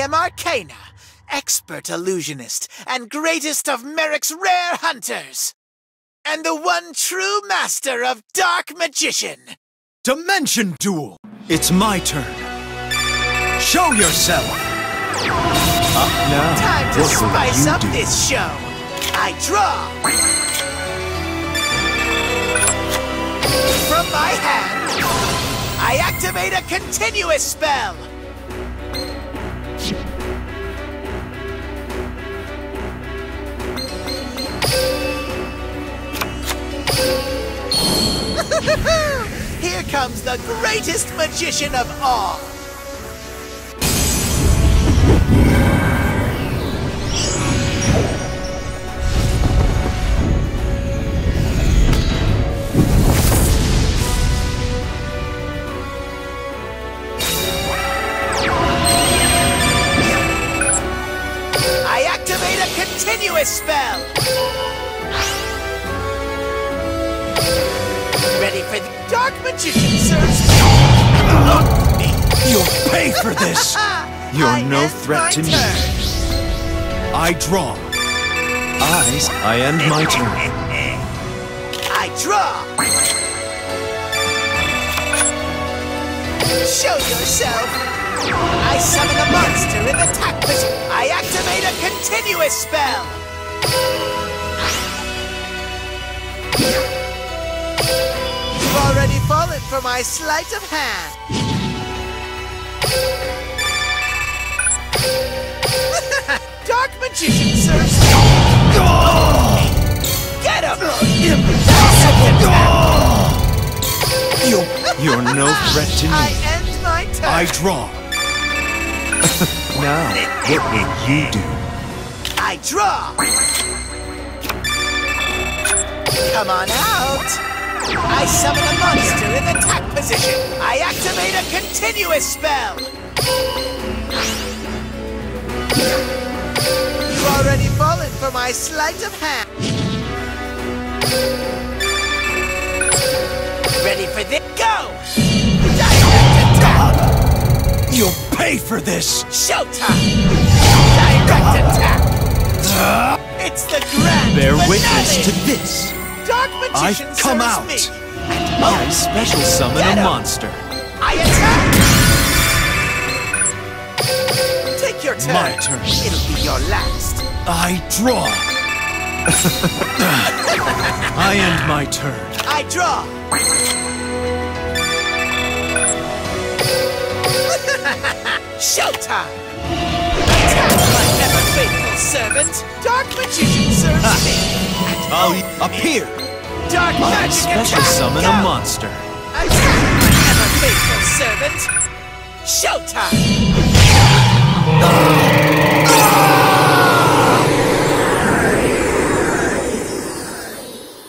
am Arcana, expert illusionist and greatest of Merrick's rare hunters, and the one true master of Dark Magician. Dimension Duel! It's my turn. Show yourself! Up now. Time to spice up this show. I draw. From my hand, I activate a continuous spell. Here comes the greatest magician of all. I activate a continuous spell. Ready for the Dark Magician, sir? Look me! You'll pay for this! You're no threat to me. I draw. I end my turn. I draw. Show yourself. I summon a monster in the attack position. I activate a continuous spell. You've already fallen for my sleight of hand. Dark Magician, sir. Get him! You're no threat to me. I end my turn. I draw. Now, what will you do? I draw. Come on out. I summon a monster in attack position. I activate a continuous spell. You've already fallen for my sleight of hand. Ready for this? Go! Direct attack! You'll pay for this! Showtime! Direct attack! It's the grand finale! Bear witness to this! Dark Magician I come out. Me. I special summon a monster. I attack. Take your turn. My turn. It'll be your last. I draw. I end my turn. I draw. Showtime. Attack, my ever faithful servant. Dark Magician serves me. I'll appear. Dark magic special summon a monster. Attack, my ever faithful servant. Showtime.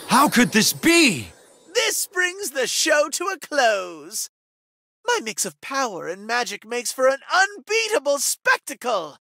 How could this be? This brings the show to a close. My mix of power and magic makes for an unbeatable spectacle.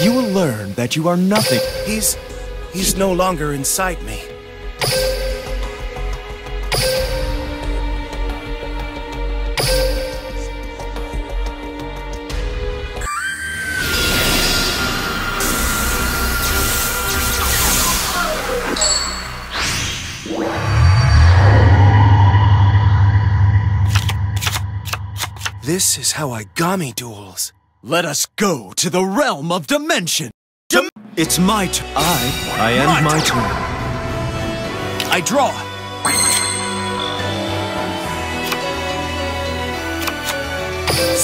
You will learn that you are nothing. He's no longer inside me. This is how Igami duels. Let us go to the realm of dimension! It's my turn. I end my turn. I draw!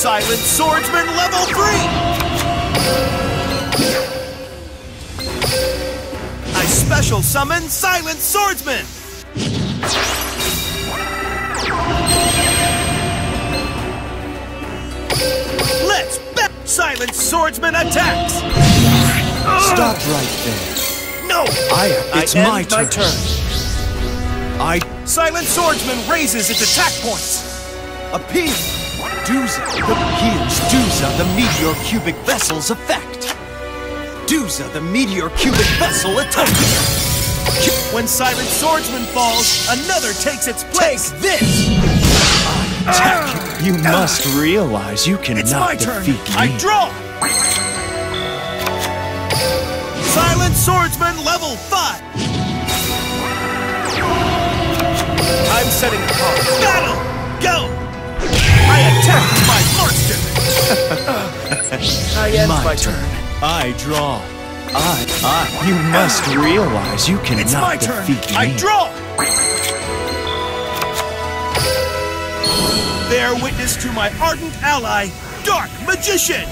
Silent Swordsman level 3! I special summon Silent Swordsman! Let's bet! Silent Swordsman attacks! Stop right there. No! It's my turn. Silent Swordsman raises its attack points. Appease! Here's Dooza the Meteor Cubic Vessel's effect. Dooza the Meteor Cubic Vessel attacks. When Silent Swordsman falls, another takes its place. This! I attack you. You must realize you cannot defeat me. It's my turn. I draw. Silent Swordsman level 5. I'm setting a battle. Go! I attacked my monster! My turn. I draw. You must realize you cannot defeat me. I draw! Bear witness to my ardent ally, Dark Magician!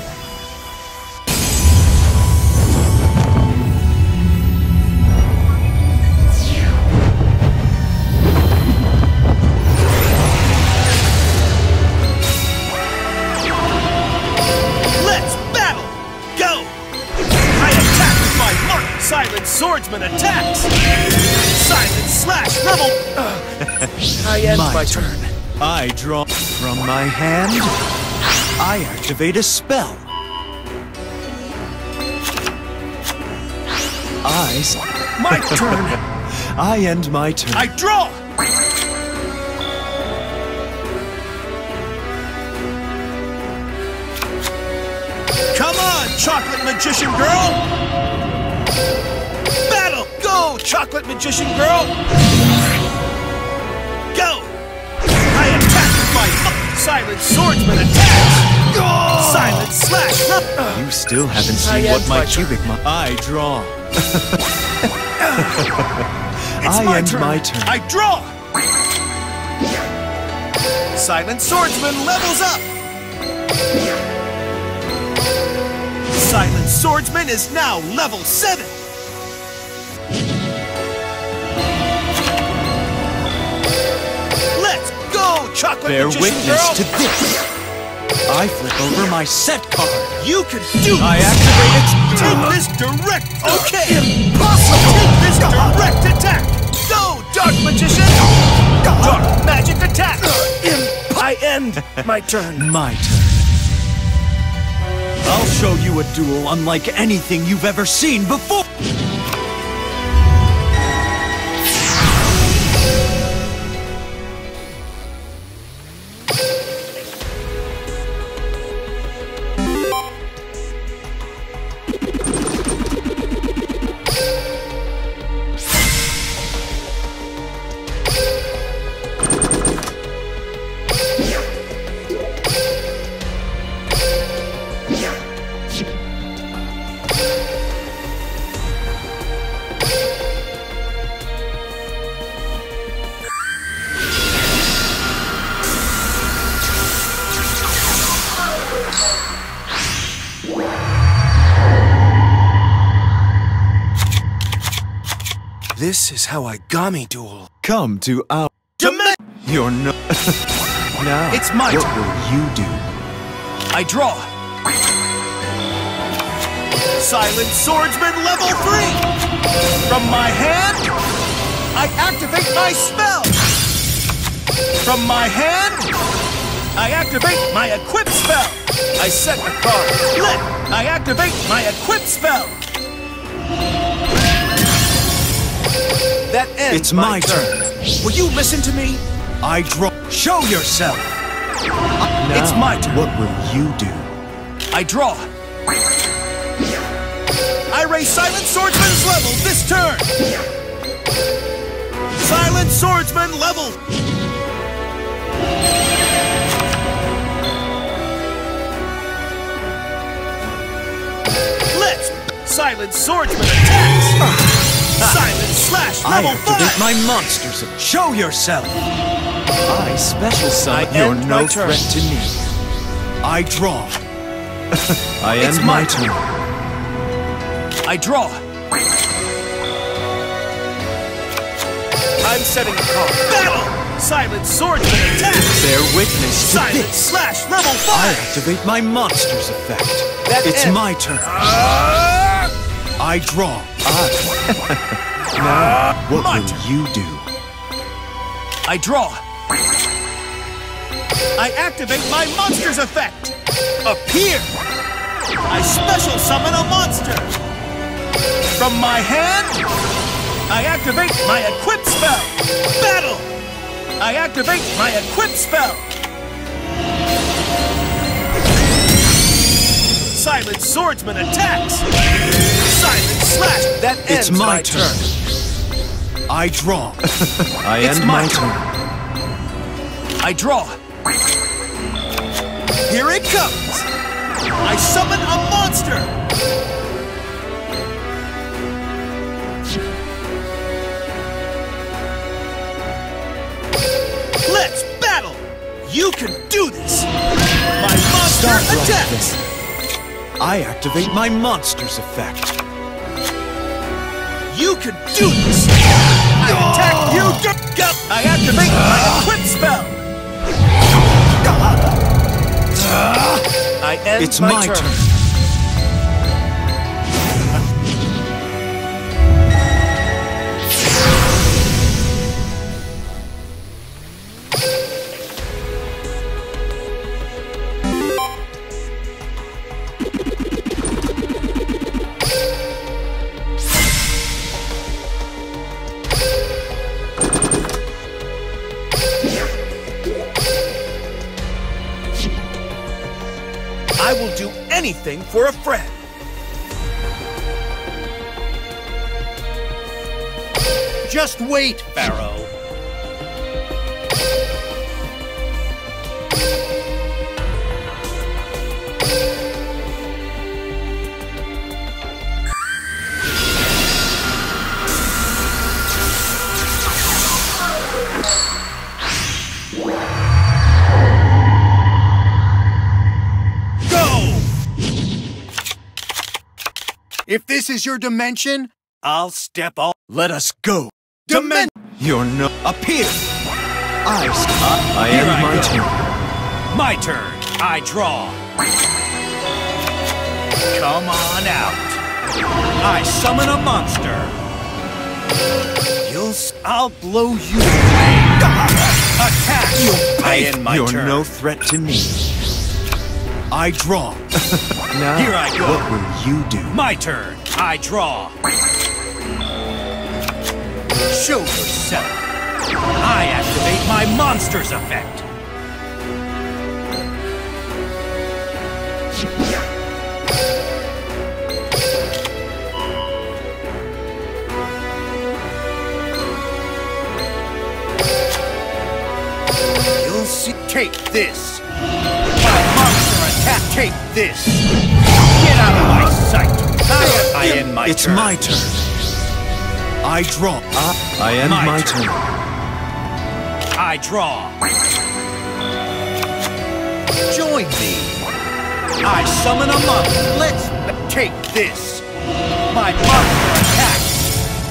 Silent Swordsman attacks! Silent Slash level! My turn. I draw from my hand. I activate a spell. I end my turn. I draw! Come on, Chocolate Magician Girl! Battle! Go, Chocolate Magician Girl! Go! I attack my Silent Swordsman attacks! Oh! Silent Slash! You still haven't seen what my cubic... I draw. I end my turn. I draw! Silent Swordsman levels up! Silent Swordsman is now level 7! Bear witness to this. I flip over my set card. You can do it. I activate it. Take this direct. Okay. Impossible. Take this direct attack. Go, Dark Magician. Dark magic attack. I end my turn. I'll show you a duel unlike anything you've ever seen before. This is how I Gami duel. Come to our domain. You're no. Now it's my turn. What will you do? I draw. Silent Swordsman level 3. From my hand, I activate my spell. From my hand, I activate my equip spell. I set the card. I activate my equip spell. That ends my turn. Will you listen to me? I draw. Show yourself. Now, it's my turn. What will you do? I draw. I raise Silent Swordsman's level this turn. Silent Swordsman level. Let's. Silent Swordsman attacks. Silent Slash level 5! I activate my monsters and show yourself! I special summon. You're no threat to me. I draw. I end my turn. I draw. I'm setting a call. Battle! Silent Swordsman attacks! Bear witness to Silent this. Slash level 5! I activate my monster's effect. That it's ends. My turn. I draw. Now, what will you do? I draw. I activate my monster's effect. Appear. I special summon a monster. From my hand, I activate my equip spell. Battle. I activate my equip spell. Silent Swordsman attacks. Silent slash. That ends my turn. I draw. I end my turn. I draw. Here it comes! I summon a monster! Let's battle! You can do this! My monster attacks! I activate my monster's effect. You can do this! I attack you! I activate my equip spell! I end it's my turn. I will do anything for a friend. Just wait, Pharaoh. If this is your dimension, I'll step off. Let us go. Dimension! You're no... Appear! I am my turn. My turn. I draw. Come on out. I summon a monster. I'll blow you away. Attack! I end my turn. You're no threat to me. I draw. Now, here I go. What will you do? My turn. I draw. Show yourself. I activate my monster's effect. You'll see. Take this. My monster. Take this! Get out of my sight! I end my turn. It's my turn. I draw. I end my turn. I draw. Join me. I summon a monster. Let's take this. My monster attack.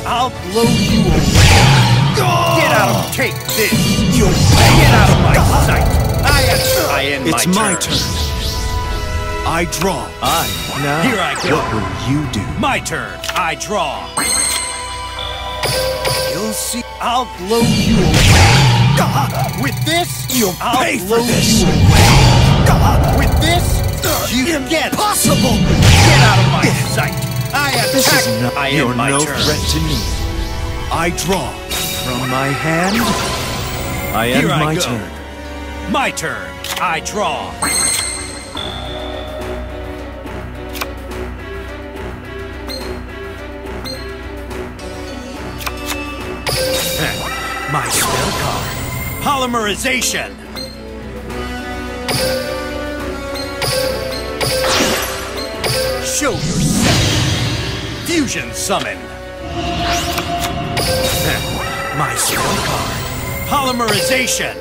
I'll blow you away. Get out of. Take this. You get out of my sight. I end my turn. It's my turn. I draw. I now. Here I go. What will you do? My turn. I draw. You'll see. I'll blow you away. With this, you'll pay for this. I'll blow you away. With this, you get impossible. Get out of my sight. I attack. This is not. You're no threat to me. I draw from my hand. I end my turn. My turn. I draw. My spell card. Polymerization. Show yourself. Fusion summon. My spell card. Polymerization.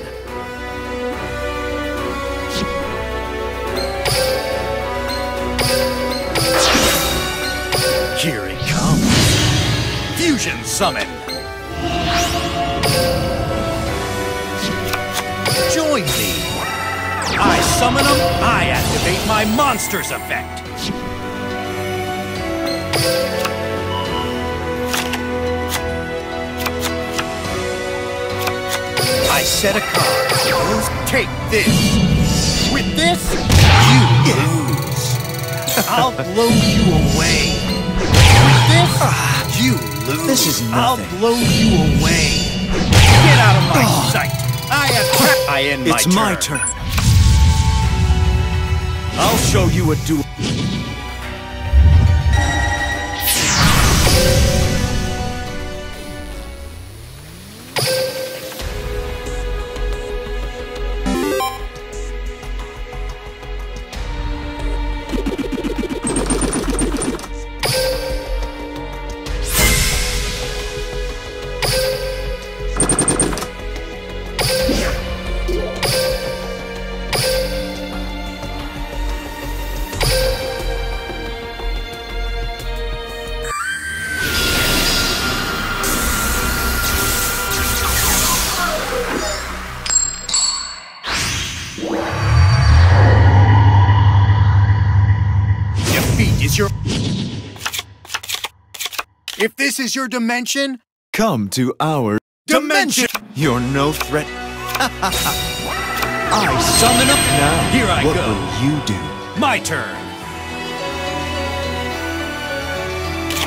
Fusion Summon. Join me. I summon them, I activate my monster's effect. I set a card. Take this. With this, you lose. I'll blow you away. With this, you lose. This is nothing. I'll blow you away. Get out of my sight. I end my turn. It's my turn. I'll show you a duel. If this is your dimension, come to our dimension. You're no threat. I summon up now. Here I go. What will you do? My turn.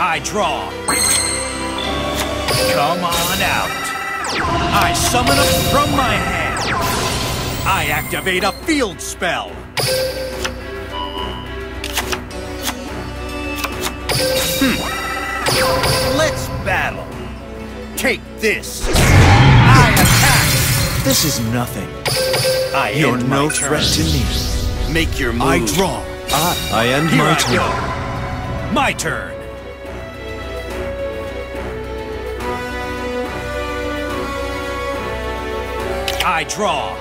I draw. Come on out. I summon up from my hand. I activate a field spell. Let's battle. Take this. I attack. This is nothing. You're no threat to me. Make your move. I draw. I end my turn. Go. My turn. I draw.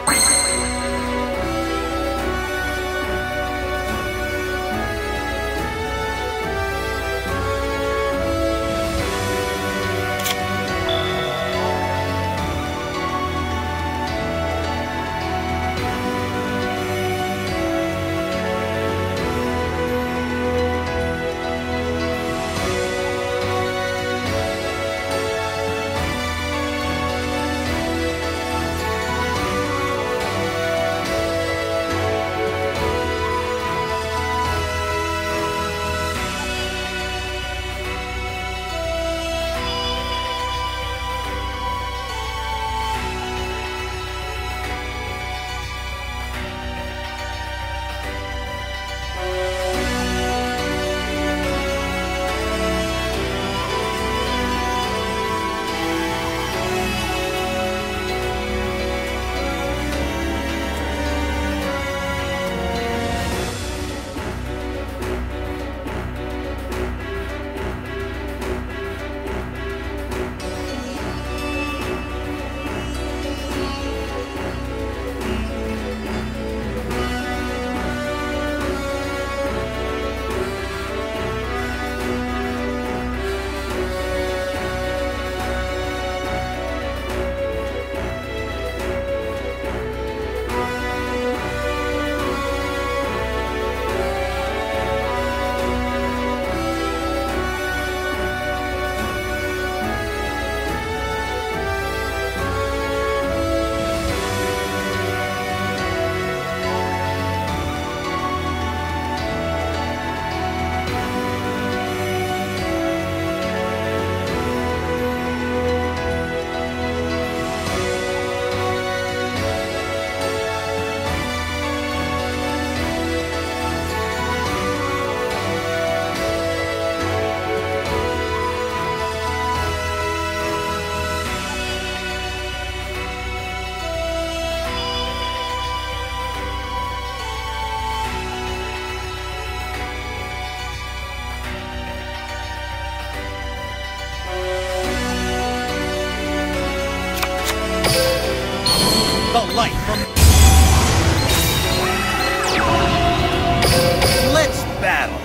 Let's battle.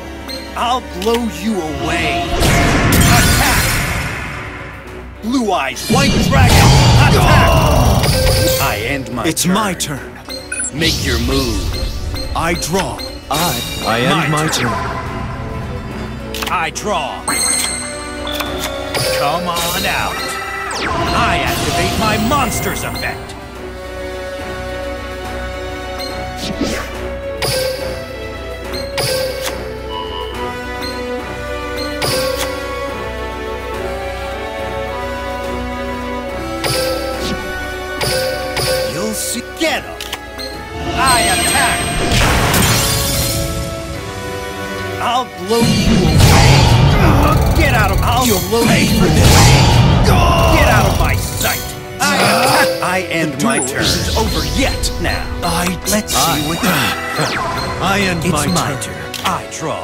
I'll blow you away. Attack! Blue-Eyes White Dragon, attack! I end my turn. It's my turn. Make your move. I draw. I end my turn. I draw. Come on out. I activate my monster's effect. You'll see. Get him. I attack. I'll blow you away. Get out of my sight. You'll blow me for this. Get out of my sight. I end my turn. This is over yet. Now, let's see what I end my turn. It's my turn. I draw.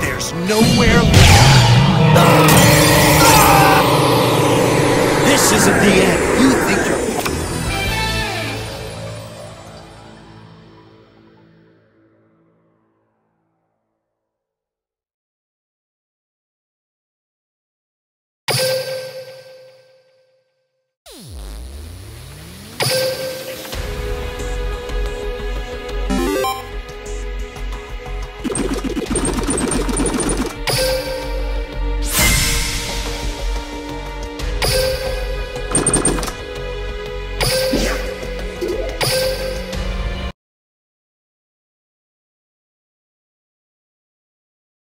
There's nowhere left. This isn't the end. You think you're